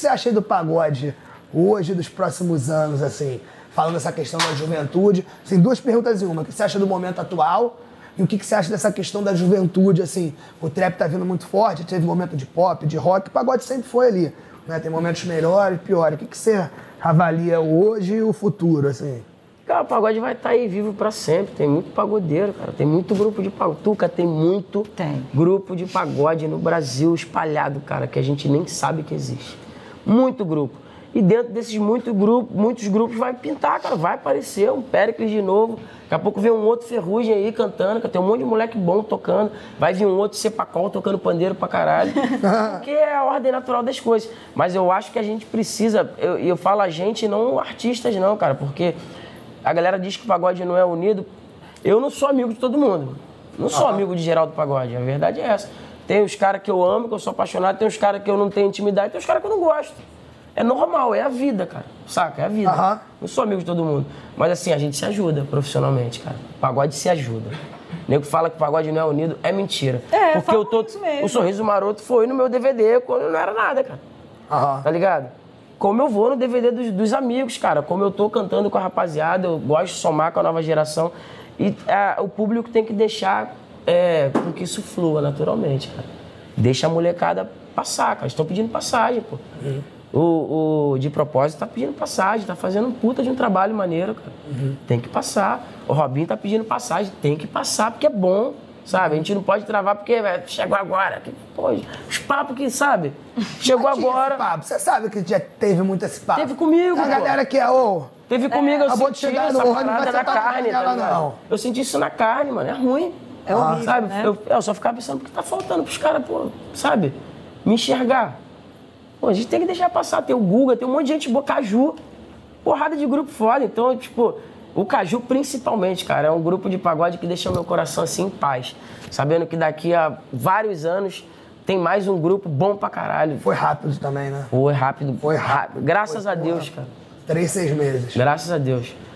você acha aí do pagode hoje, dos próximos anos, assim, falando essa questão da juventude? Assim, duas perguntas em uma. O que você acha do momento atual? E o que você acha dessa questão da juventude, assim? O trap tá vindo muito forte, teve momento de pop, de rock, o pagode sempre foi ali, né? Tem momentos melhores e piores. O que você avalia hoje e o futuro, assim? Cara, o pagode vai estar aí vivo pra sempre. Tem muito pagodeiro, cara. Tem muito grupo de pagode. Tuca, tem muito grupo de pagode no Brasil espalhado, cara, que a gente nem sabe que existe. Muito grupo. E dentro desses muitos grupos vai pintar, cara. Vai aparecer um Péricles de novo. Daqui a pouco vem um outro Ferrugem aí cantando. Tem um monte de moleque bom tocando. Vai vir um outro Sepacol tocando pandeiro pra caralho. Porque é a ordem natural das coisas. Mas eu acho que a gente precisa... Eu falo a gente, não artistas não, cara. Porque a galera diz que o pagode não é unido. Eu não sou amigo de todo mundo. Não sou amigo de Geraldo Pagode. A verdade é essa. Tem os caras que eu amo, que eu sou apaixonado. Tem os caras que eu não tenho intimidade. Tem os caras que eu não gosto. É normal, é a vida, cara. Saca? É a vida. Não sou amigo de todo mundo. Mas assim, a gente se ajuda profissionalmente, cara. O pagode se ajuda. O nego fala que o pagode não é unido, é mentira. É, porque eu tô... O Sorriso Maroto foi no meu DVD quando não era nada, cara. Tá ligado? Como eu vou no DVD dos amigos, cara. Como eu tô cantando com a rapaziada, eu gosto de somar com a nova geração. E o público tem que deixar com que isso flua naturalmente, cara. Deixa a molecada passar, cara. Estão pedindo passagem, pô. O Di Propósito tá pedindo passagem, tá fazendo um puta de um trabalho maneiro, cara. Tem que passar. O Robin tá pedindo passagem, tem que passar, porque é bom, sabe? A gente não pode travar porque chegou agora. Pô, os papos que, sabe? Chegou agora. Você sabe que já teve muito esse papo. Teve comigo, cara. A galera que teve comigo, eu senti essa parada na carne, tá ligado? Eu senti isso na carne, mano. É ruim. É horrível, sabe? Né? Eu só ficava pensando porque tá faltando pros caras, pô, sabe? Me enxergar. Pô, a gente tem que deixar passar, tem o Guga, tem um monte de gente boa, Caju, porrada de grupo foda. Então, tipo, o Caju principalmente, cara, é um grupo de pagode que deixa o meu coração assim em paz. Sabendo que daqui a vários anos tem mais um grupo bom pra caralho. Foi rápido também, né? Foi rápido. Graças a Deus, cara. 3, 6 meses. Graças a Deus.